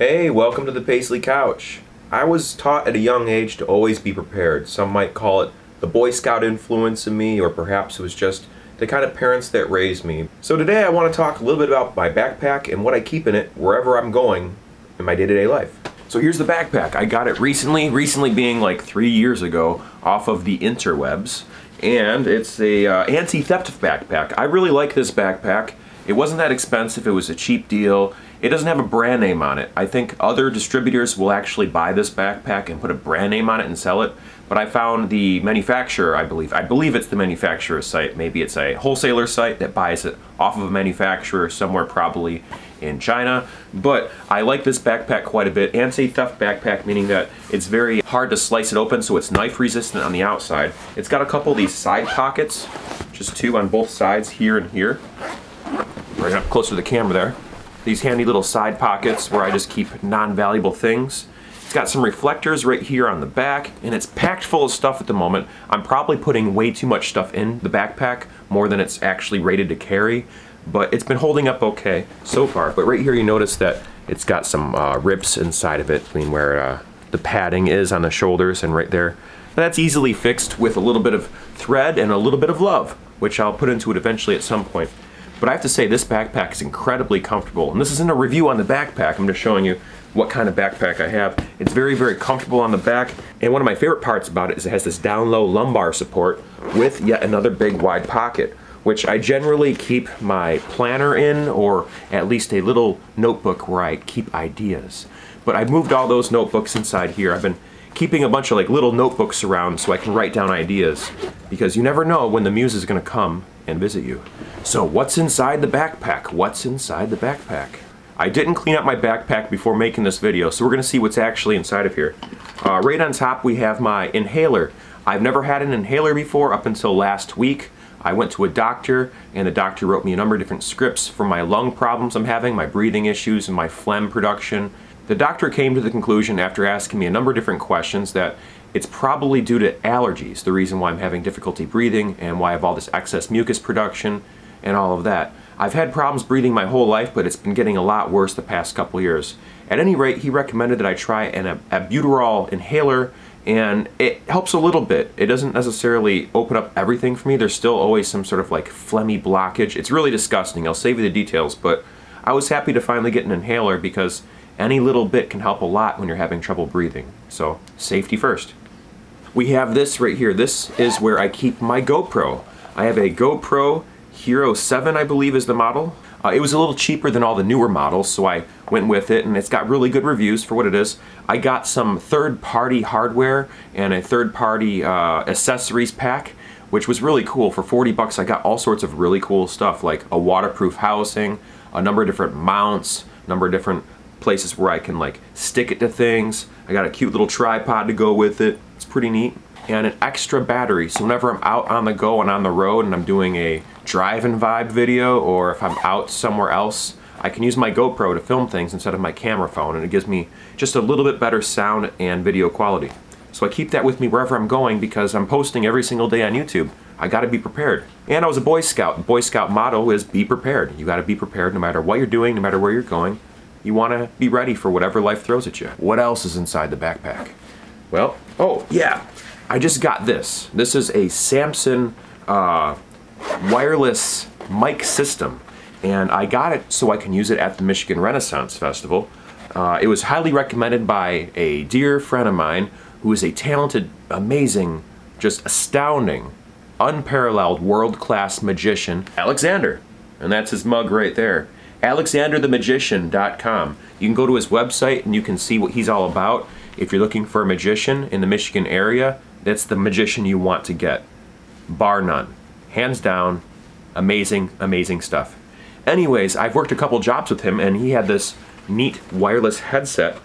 Hey, welcome to the Paisley Couch. I was taught at a young age to always be prepared. Some might call it the Boy Scout influence in me, or perhaps it was just the kind of parents that raised me. So today I want to talk a little bit about my backpack and what I keep in it wherever I'm going in my day-to-day life. So here's the backpack. I got it recently being like 3 years ago, off of the interwebs. And it's a anti-theft backpack. I really like this backpack. It wasn't that expensive, it was a cheap deal. It doesn't have a brand name on it. I think other distributors will actually buy this backpack and put a brand name on it and sell it, but I found the manufacturer, I believe it's the manufacturer's site, maybe it's a wholesaler site that buys it off of a manufacturer somewhere probably in China, but I like this backpack quite a bit. Anti-theft backpack, meaning that it's very hard to slice it open, so it's knife resistant on the outside. It's got a couple of these side pockets, just two on both sides, here and here. Right up close to the camera there. These handy little side pockets where I just keep non-valuable things. It's got some reflectors right here on the back, and it's packed full of stuff at the moment. I'm probably putting way too much stuff in the backpack, more than it's actually rated to carry, but it's been holding up okay so far. But right here you notice that it's got some rips inside of it, I mean where the padding is on the shoulders and right there. And that's easily fixed with a little bit of thread and a little bit of love, which I'll put into it eventually at some point. But I have to say this backpack is incredibly comfortable. And this isn't a review on the backpack, I'm just showing you what kind of backpack I have. It's very, very comfortable on the back. And one of my favorite parts about it is it has this down low lumbar support with yet another big wide pocket, which I generally keep my planner in, or at least a little notebook where I keep ideas. But I moved all those notebooks inside here. I've been keeping a bunch of like little notebooks around so I can write down ideas, because you never know when the muse is gonna come and visit you. So what's inside the backpack? What's inside the backpack? I didn't clean up my backpack before making this video, so we're gonna see what's actually inside of here. Right on top we have my inhaler. I've never had an inhaler before up until last week. I went to a doctor, and the doctor wrote me a number of different scripts for my lung problems I'm having, my breathing issues, and my phlegm production. The doctor came to the conclusion after asking me a number of different questions that it's probably due to allergies, the reason why I'm having difficulty breathing and why I have all this excess mucus production and all of that. I've had problems breathing my whole life, but it's been getting a lot worse the past couple years. At any rate, he recommended that I try an albuterol inhaler, and it helps a little bit. It doesn't necessarily open up everything for me. There's still always some sort of like phlegmy blockage. It's really disgusting. I'll save you the details, but I was happy to finally get an inhaler because any little bit can help a lot when you're having trouble breathing. So, safety first. We have this right here. This is where I keep my GoPro. I have a GoPro Hero 7, I believe is the model. It was a little cheaper than all the newer models, so I went with it, and it's got really good reviews for what it is. I got some third-party hardware and a third-party accessories pack, which was really cool. For 40 bucks, I got all sorts of really cool stuff, like a waterproof housing, a number of different mounts, a number of different places where I can like stick it to things. I got a cute little tripod to go with it. It's pretty neat. And an extra battery, so whenever I'm out on the go and on the road and I'm doing a drive-in vibe video, or if I'm out somewhere else, I can use my GoPro to film things instead of my camera phone, and it gives me just a little bit better sound and video quality. So I keep that with me wherever I'm going because I'm posting every single day on YouTube. I gotta be prepared. And I was a Boy Scout. The Boy Scout motto is be prepared. You gotta be prepared no matter what you're doing, no matter where you're going. You want to be ready for whatever life throws at you. What else is inside the backpack? Well, oh yeah, I just got this. This is a Samson wireless mic system, and I got it so I can use it at the Michigan Renaissance Festival. It was highly recommended by a dear friend of mine who is a talented, amazing, just astounding, unparalleled, world-class magician, Alexander. And that's his mug right there. AlexandertheMagician.com. You can go to his website and you can see what he's all about. If you're looking for a magician in the Michigan area, that's the magician you want to get. Bar none. Hands down, amazing, amazing stuff. Anyways, I've worked a couple jobs with him, and he had this neat wireless headset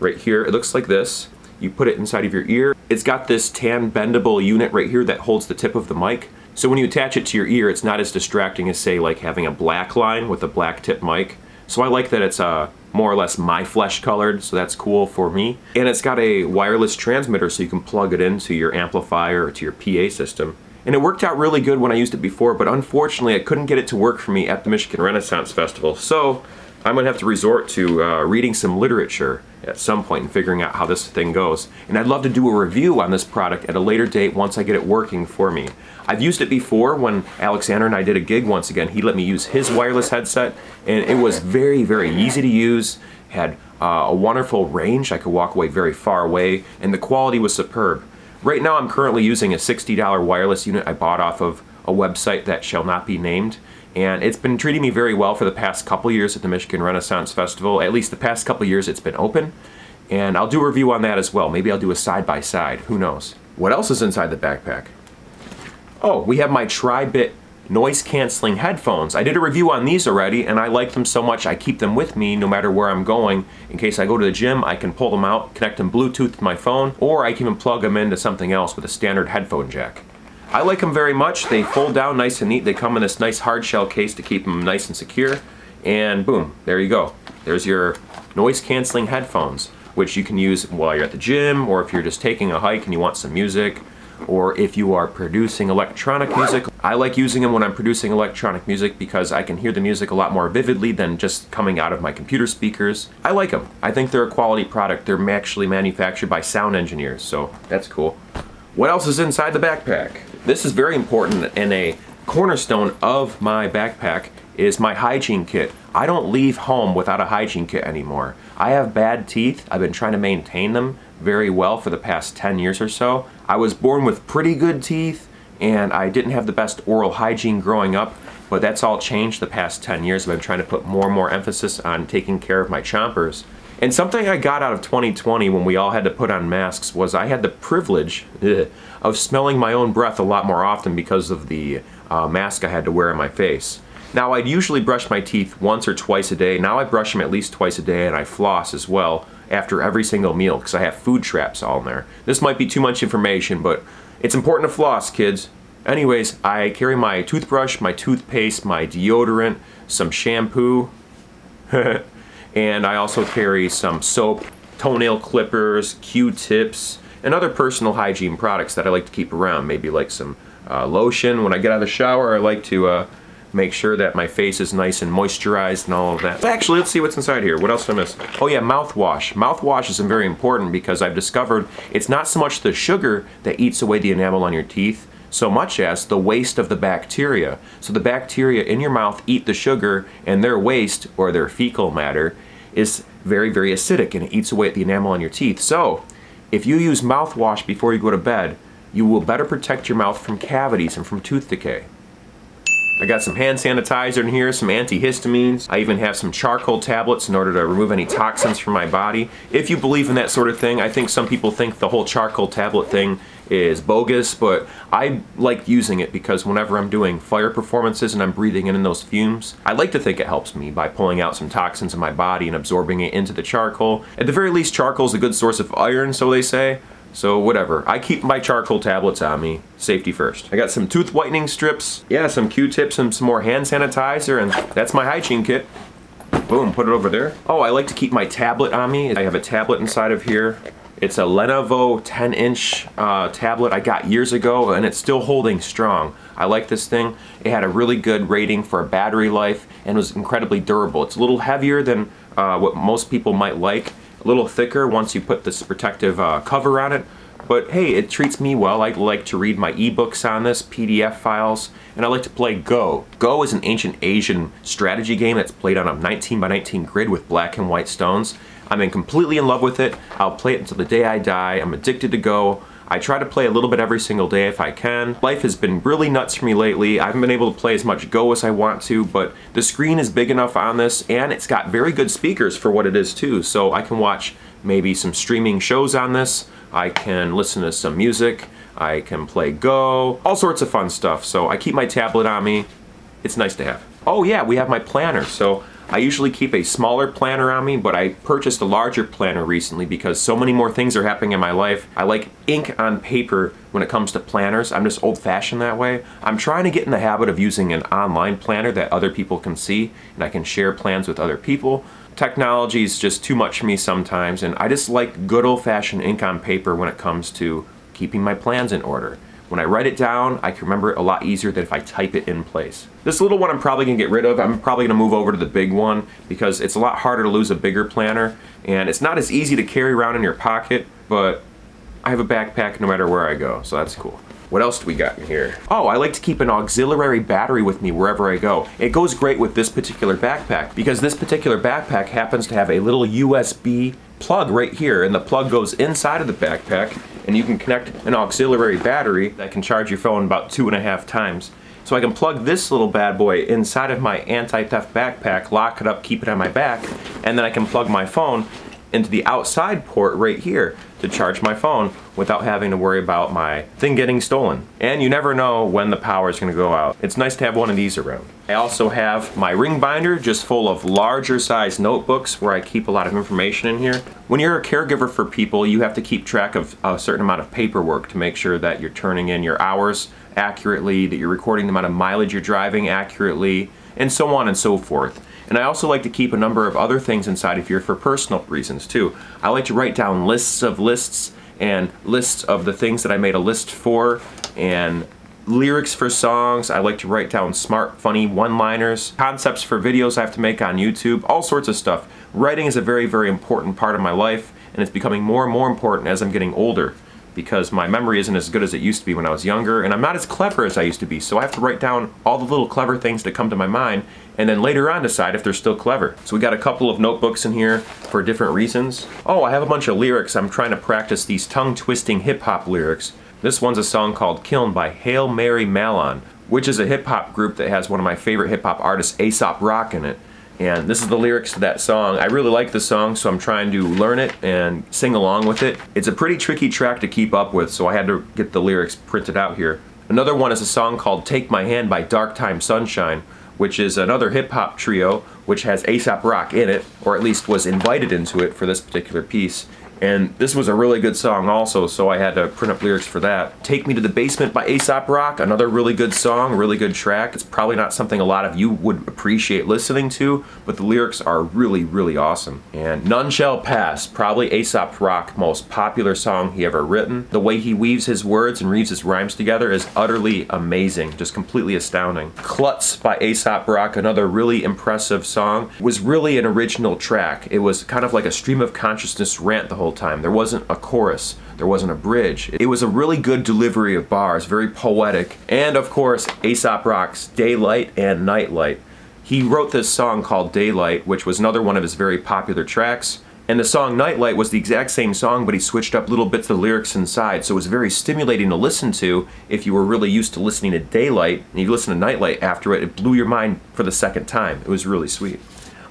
right here. It looks like this. You put it inside of your ear. It's got this tan bendable unit right here that holds the tip of the mic. So when you attach it to your ear, it's not as distracting as, say, like having a black line with a black tip mic. So I like that it's more or less my flesh colored, so that's cool for me. And it's got a wireless transmitter so you can plug it into your amplifier or to your PA system. And it worked out really good when I used it before, but unfortunately I couldn't get it to work for me at the Michigan Renaissance Festival. So I'm going to have to resort to reading some literature at some point and figuring out how this thing goes. And I'd love to do a review on this product at a later date once I get it working for me. I've used it before when Alexander and I did a gig once again. He let me use his wireless headset, and it was very, very easy to use. Had a wonderful range. I could walk away very far away, and the quality was superb. Right now I'm currently using a $60 wireless unit I bought off of a website that shall not be named, and it's been treating me very well for the past couple years at the Michigan Renaissance Festival. At least the past couple years it's been open, and I'll do a review on that as well. Maybe I'll do a side-by-side, who knows. What else is inside the backpack? Oh, we have my Tri-Bit noise-canceling headphones. I did a review on these already, and I like them so much I keep them with me no matter where I'm going. In case I go to the gym, I can pull them out, connect them Bluetooth to my phone, or I can even plug them into something else with a standard headphone jack. I like them very much. They fold down nice and neat. They come in this nice hard shell case to keep them nice and secure, and boom, there you go. There's your noise-canceling headphones, which you can use while you're at the gym, or if you're just taking a hike and you want some music, or if you are producing electronic music. I like using them when I'm producing electronic music because I can hear the music a lot more vividly than just coming out of my computer speakers. I like them. I think they're a quality product. They're actually manufactured by sound engineers, so that's cool. What else is inside the backpack? This is very important, and a cornerstone of my backpack is my hygiene kit. I don't leave home without a hygiene kit anymore. I have bad teeth. I've been trying to maintain them very well for the past 10 years or so. I was born with pretty good teeth, and I didn't have the best oral hygiene growing up, but that's all changed the past 10 years. I've been trying to put more and more emphasis on taking care of my chompers. And something I got out of 2020 when we all had to put on masks was I had the privilege of smelling my own breath a lot more often because of the mask I had to wear on my face. Now, I'd usually brush my teeth once or twice a day. Now I brush them at least twice a day, and I floss as well after every single meal because I have food traps all in there. This might be too much information, but it's important to floss, kids. Anyways, I carry my toothbrush, my toothpaste, my deodorant, some shampoo, and I also carry some soap, toenail clippers, Q-tips, and other personal hygiene products that I like to keep around, maybe like some lotion. When I get out of the shower, I like to make sure that my face is nice and moisturized and all of that. Actually, let's see what's inside here. What else did I miss? Oh yeah, mouthwash. Mouthwash is very important because I've discovered it's not so much the sugar that eats away the enamel on your teeth so much as the waste of the bacteria. So the bacteria in your mouth eat the sugar, and their waste, or their fecal matter, is very, very acidic, and it eats away at the enamel on your teeth. So if you use mouthwash before you go to bed, you will better protect your mouth from cavities and from tooth decay. I got some hand sanitizer in here, some antihistamines. I even have some charcoal tablets in order to remove any toxins from my body. If you believe in that sort of thing, I think some people think the whole charcoal tablet thing is bogus, but I like using it because whenever I'm doing fire performances and I'm breathing in those fumes, I like to think it helps me by pulling out some toxins in my body and absorbing it into the charcoal. At the very least, charcoal is a good source of iron, so they say. So whatever, I keep my charcoal tablets on me, safety first. I got some tooth whitening strips, yeah, some Q-tips and some more hand sanitizer, and that's my hygiene kit. Boom, put it over there. Oh, I like to keep my tablet on me. I have a tablet inside of here. It's a Lenovo 10-inch tablet I got years ago, and it's still holding strong. I like this thing. It had a really good rating for a battery life and was incredibly durable. It's a little heavier than what most people might like. A little thicker once you put this protective cover on it, but hey, it treats me well. I like to read my ebooks on this, PDF files, and I like to play Go. Go is an ancient Asian strategy game that's played on a 19x19 grid with black and white stones. I'm completely in love with it. I'll play it until the day I die. I'm addicted to Go. I try to play a little bit every single day if I can. Life has been really nuts for me lately. I haven't been able to play as much Go as I want to, but the screen is big enough on this, and it's got very good speakers for what it is too, so I can watch maybe some streaming shows on this. I can listen to some music. I can play Go. All sorts of fun stuff, so I keep my tablet on me. It's nice to have. Oh yeah, we have my planner. So I usually keep a smaller planner on me, but I purchased a larger planner recently because so many more things are happening in my life. I like ink on paper when it comes to planners. I'm just old-fashioned that way. I'm trying to get in the habit of using an online planner that other people can see, and I can share plans with other people. Technology is just too much for me sometimes, and I just like good old-fashioned ink on paper when it comes to keeping my plans in order. When I write it down, I can remember it a lot easier than if I type it in place. This little one I'm probably gonna get rid of. I'm probably gonna move over to the big one because it's a lot harder to lose a bigger planner, and it's not as easy to carry around in your pocket, but I have a backpack no matter where I go, so that's cool. What else do we got in here? Oh, I like to keep an auxiliary battery with me wherever I go. It goes great with this particular backpack because this particular backpack happens to have a little USB plug right here, and the plug goes inside of the backpack, and you can connect an auxiliary battery that can charge your phone about 2.5 times. So I can plug this little bad boy inside of my anti-theft backpack, lock it up, keep it on my back, and then I can plug my phone into the outside port right here to charge my phone without having to worry about my thing getting stolen. And you never know when the power is going to go out. It's nice to have one of these around. I also have my ring binder just full of larger size notebooks where I keep a lot of information in here. When you're a caregiver for people, you have to keep track of a certain amount of paperwork to make sure that you're turning in your hours accurately, that you're recording the amount of mileage you're driving accurately, and so on and so forth. And I also like to keep a number of other things inside of here for personal reasons too. I like to write down lists of lists and lists of the things that I made a list for and lyrics for songs. I like to write down smart, funny one-liners, concepts for videos I have to make on YouTube, all sorts of stuff. Writing is a very, very important part of my life, and it's becoming more and more important as I'm getting older, because my memory isn't as good as it used to be when I was younger, and I'm not as clever as I used to be, so I have to write down all the little clever things that come to my mind, and then later on decide if they're still clever. So we got a couple of notebooks in here for different reasons. Oh, I have a bunch of lyrics. I'm trying to practice these tongue-twisting hip-hop lyrics. This one's a song called Kiln by Hail Mary Mallon, which is a hip-hop group that has one of my favorite hip-hop artists, Aesop Rock, in it. And this is the lyrics to that song. I really like the song, so I'm trying to learn it and sing along with it. It's a pretty tricky track to keep up with, so I had to get the lyrics printed out here. Another one is a song called Take My Hand by Dark Time Sunshine, which is another hip-hop trio which has Aesop Rock in it, or at least was invited into it for this particular piece. And this was a really good song also, so I had to print up lyrics for that. Take Me to the Basement by Aesop Rock, another really good song, really good track. It's probably not something a lot of you would appreciate listening to, but the lyrics are really, really awesome. And None Shall Pass, probably Aesop Rock's most popular song he ever written. The way he weaves his words and weaves his rhymes together is utterly amazing, just completely astounding. Klutz by Aesop Rock, another really impressive song, was really an original track. It was kind of like a stream of consciousness rant the whole time. There wasn't a chorus, there wasn't a bridge. It was a really good delivery of bars, very poetic. And of course, Aesop Rock's Daylight and Nightlight. He wrote this song called Daylight, which was another one of his very popular tracks. And the song Nightlight was the exact same song, but he switched up little bits of lyrics inside, so it was very stimulating to listen to if you were really used to listening to Daylight, and you listen to Nightlight after it, it blew your mind for the second time. It was really sweet.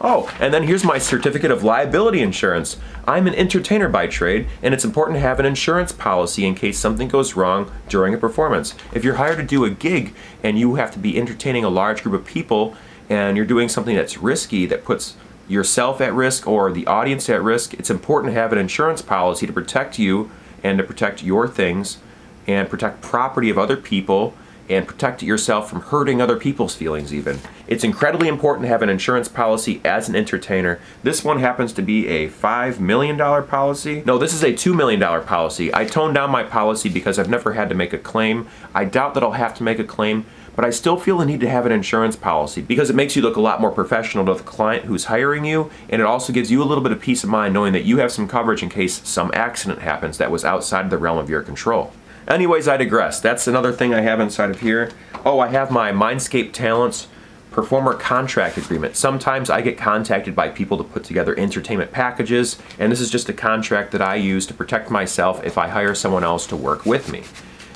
Oh, and then here's my certificate of liability insurance. I'm an entertainer by trade, and it's important to have an insurance policy in case something goes wrong during a performance. If you're hired to do a gig and you have to be entertaining a large group of people and you're doing something that's risky, that puts yourself at risk or the audience at risk, it's important to have an insurance policy to protect you and to protect your things and protect property of other people and protect yourself from hurting other people's feelings even. It's incredibly important to have an insurance policy as an entertainer. This one happens to be a $5 million policy. No, this is a $2 million policy. I toned down my policy because I've never had to make a claim. I doubt that I'll have to make a claim, but I still feel the need to have an insurance policy because it makes you look a lot more professional to the client who's hiring you, and it also gives you a little bit of peace of mind knowing that you have some coverage in case some accident happens that was outside the realm of your control. Anyways, I digress. That's another thing I have inside of here. Oh, I have my Mindscape Talents Performer Contract Agreement. Sometimes I get contacted by people to put together entertainment packages, and this is just a contract that I use to protect myself if I hire someone else to work with me.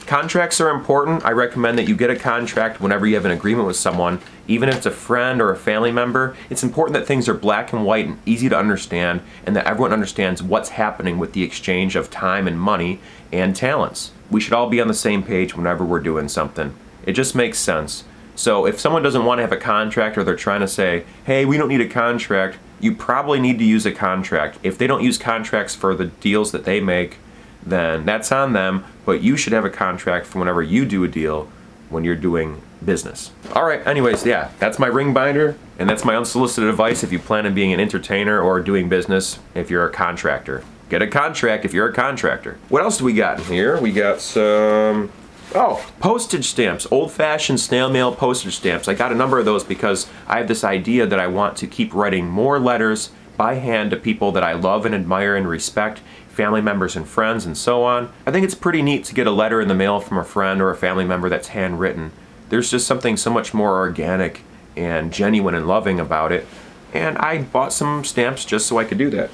Contracts are important. I recommend that you get a contract whenever you have an agreement with someone, even if it's a friend or a family member. It's important that things are black and white and easy to understand, and that everyone understands what's happening with the exchange of time and money and talents. We should all be on the same page whenever we're doing something. It just makes sense. So if someone doesn't want to have a contract, or they're trying to say, hey, we don't need a contract, you probably need to use a contract. If they don't use contracts for the deals that they make, then that's on them, but you should have a contract for whenever you do a deal when you're doing business. All right, anyways, yeah, that's my ring binder, and that's my unsolicited advice if you plan on being an entertainer or doing business if you're a contractor. Get a contract if you're a contractor. What else do we got in here? We got some Oh, postage stamps, old-fashioned snail mail postage stamps. I got a number of those because I have this idea that I want to keep writing more letters by hand to people that I love and admire and respect, family members and friends and so on. I think it's pretty neat to get a letter in the mail from a friend or a family member that's handwritten. There's just something so much more organic and genuine and loving about it. And I bought some stamps just so I could do that.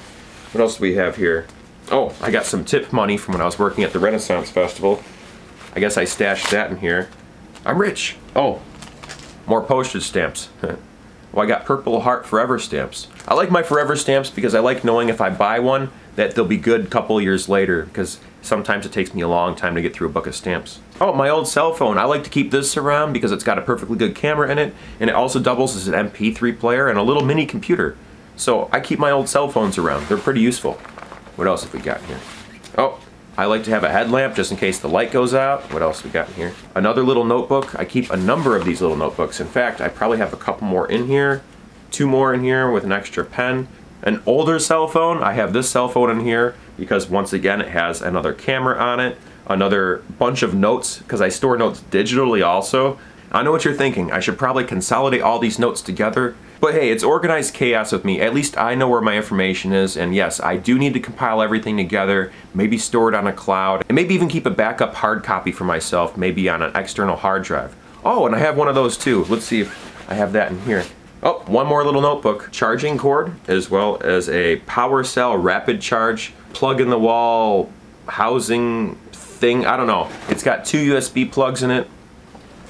What else do we have here? Oh, I got some tip money from when I was working at the Renaissance Festival. I guess I stashed that in here. I'm rich. Oh, more postage stamps. Well, I got Purple Heart Forever stamps. I like my Forever stamps because I like knowing if I buy one that they'll be good a couple years later, because sometimes it takes me a long time to get through a book of stamps. Oh, my old cell phone. I like to keep this around because it's got a perfectly good camera in it, and it also doubles as an MP3 player and a little mini computer. So I keep my old cell phones around. They're pretty useful. What else have we got here? Oh, I like to have a headlamp just in case the light goes out. What else we got in here? Another little notebook. I keep a number of these little notebooks. In fact, I probably have a couple more in here. 2 more in here with an extra pen. An older cell phone. I have this cell phone in here because once again it has another camera on it. Another bunch of notes because I store notes digitally also. I know what you're thinking. I should probably consolidate all these notes together. But hey, it's organized chaos with me. At least I know where my information is, and yes, I do need to compile everything together, maybe store it on a cloud, and maybe even keep a backup hard copy for myself, maybe on an external hard drive. Oh, and I have one of those too. Let's see if I have that in here. Oh, one more little notebook. Charging cord, as well as a power cell rapid charge, plug in the wall, housing thing, I don't know. It's got 2 USB plugs in it,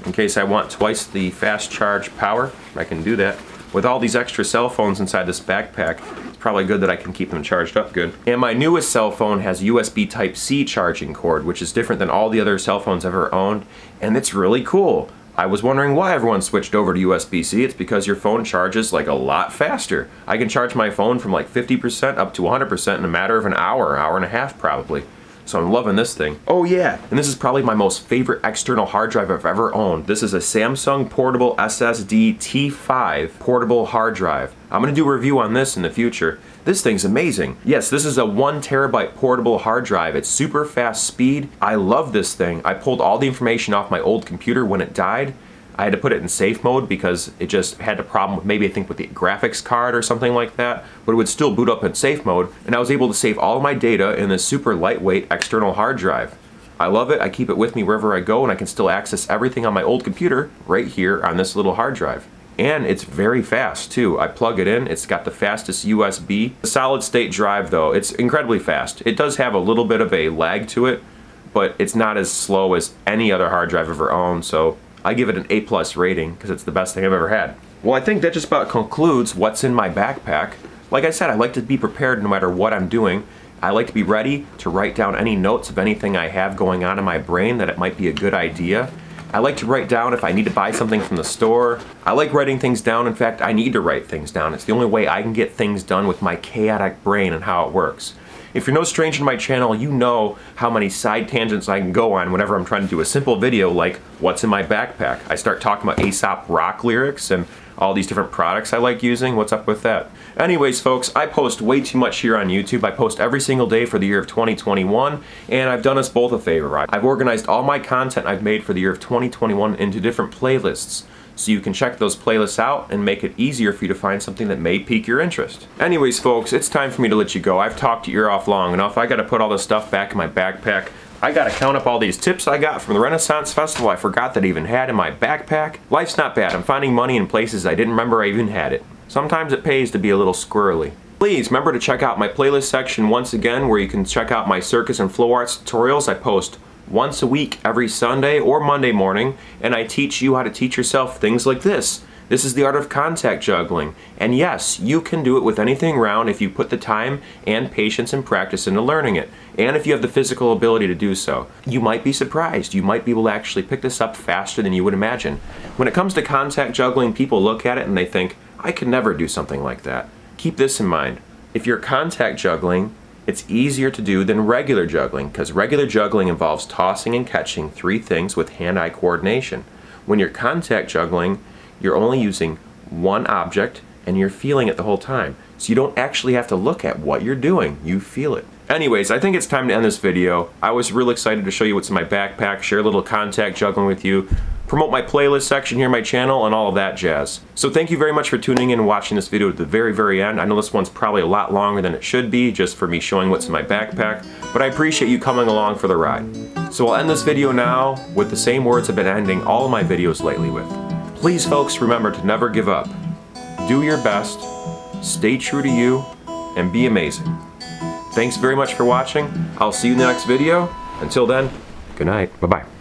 in case I want twice the fast charge power. I can do that. With all these extra cell phones inside this backpack, it's probably good that I can keep them charged up good. And my newest cell phone has USB Type-C charging cord, which is different than all the other cell phones I've ever owned, and it's really cool. I was wondering why everyone switched over to USB-C. It's because your phone charges like a lot faster. I can charge my phone from like 50% up to 100% in a matter of an hour, hour and a half probably. So I'm loving this thing. Oh yeah, and this is probably my most favorite external hard drive I've ever owned. This is a Samsung portable SSD T5 portable hard drive. I'm gonna do a review on this in the future. This thing's amazing. Yes, this is a 1 terabyte portable hard drive. It's super fast speed. I love this thing. I pulled all the information off my old computer when it died. I had to put it in safe mode because it just had a problem with maybe I think with the graphics card or something like that, but it would still boot up in safe mode, and I was able to save all of my data in this super lightweight external hard drive. I love it. I keep it with me wherever I go, and I can still access everything on my old computer right here on this little hard drive. And it's very fast too. I plug it in, it's got the fastest USB. The solid state drive though, it's incredibly fast. It does have a little bit of a lag to it, but it's not as slow as any other hard drive I've ever owned, so I give it an A+ rating because it's the best thing I've ever had. Well, I think that just about concludes what's in my backpack. Like I said, I like to be prepared no matter what I'm doing. I like to be ready to write down any notes of anything I have going on in my brain that it might be a good idea. I like to write down if I need to buy something from the store. I like writing things down. In fact, I need to write things down. It's the only way I can get things done with my chaotic brain and how it works. If you're no stranger to my channel, you know how many side tangents I can go on whenever I'm trying to do a simple video like what's in my backpack. I start talking about Aesop Rock lyrics and all these different products I like using. What's up with that? Anyways, folks, I post way too much here on YouTube. I post every single day for the year of 2021, and I've done us both a favor. I've organized all my content I've made for the year of 2021 into different playlists, so you can check those playlists out and make it easier for you to find something that may pique your interest. Anyways, folks, it's time for me to let you go. I've talked your ear off long enough. I gotta put all this stuff back in my backpack. I gotta count up all these tips I got from the Renaissance Festival I forgot that I even had in my backpack. Life's not bad. I'm finding money in places I didn't remember I even had it. Sometimes it pays to be a little squirrely. Please remember to check out my playlist section once again, where you can check out my circus and flow arts tutorials I post once a week every Sunday or Monday morning, and I teach you how to teach yourself things like this. This is the art of contact juggling, and yes, you can do it with anything round if you put the time and patience and practice into learning it, and if you have the physical ability to do so. You might be surprised. You might be able to actually pick this up faster than you would imagine. When it comes to contact juggling, people look at it and they think, I could never do something like that. Keep this in mind. If you're contact juggling, it's easier to do than regular juggling, because regular juggling involves tossing and catching 3 things with hand-eye coordination. When you're contact juggling, you're only using 1 object and you're feeling it the whole time. So you don't actually have to look at what you're doing. You feel it. Anyways, I think it's time to end this video. I was really excited to show you what's in my backpack, share a little contact juggling with you, promote my playlist section here, my channel, and all of that jazz. So thank you very much for tuning in and watching this video to the very, very end. I know this one's probably a lot longer than it should be, just for me showing what's in my backpack, but I appreciate you coming along for the ride. So I'll end this video now with the same words I've been ending all of my videos lately with. Please, folks, remember to never give up. Do your best, stay true to you, and be amazing. Thanks very much for watching. I'll see you in the next video. Until then, good night. Bye-bye.